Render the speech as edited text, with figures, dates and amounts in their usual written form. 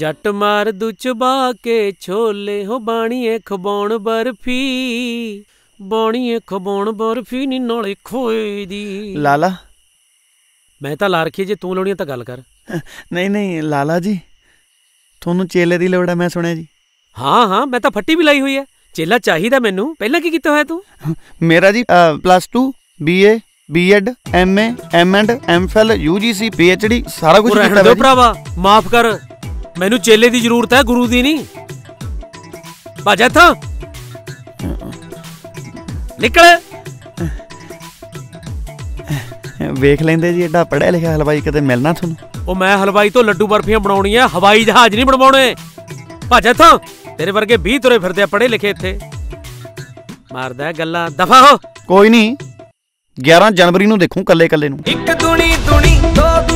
जट मार दू चबा के छोले हो बाणीए खबाण बर्फी, बाणीए खबाण बर्फी नी नाले खोए दी। लाला मैं तां ला रखी, जे तू लाउणी तां गल कर। नहीं नहीं लाला जी, तुहानू चेले दी लोड़ है मैं सुणिया जी। हाँ हाँ मैं तां फट्टी भी लाई हुई है, चेला चाहीदा मैनू। पहला की कीता होया तू? मेरा जी +2 BA B.Ed, M.A, M.Ed, M.Phil, UGC, PhD सारा कुछ कीता है। भरावा माफ कर, मैनू चेले दी जरूरत है, गुरु दी नहीं। भाज इत्थों निकल। वेख लेंदे जी एडा पढ़िया लिखिया हलवाई कदे मिलना तुहानू। ओ मैं हलवाई तो लड्डू बर्फियां बनाउणी है, हवाई जहाज नहीं बनवाउणे। भाज इत्थों, तेरे वर्गे 20 तुरे फिरदे पढ़े लिखे इत्थे। मारदा गल्ला, दफा हो। कोई नहीं 11 जनवरी नूं देखूं कल्ले कल्ले नूं।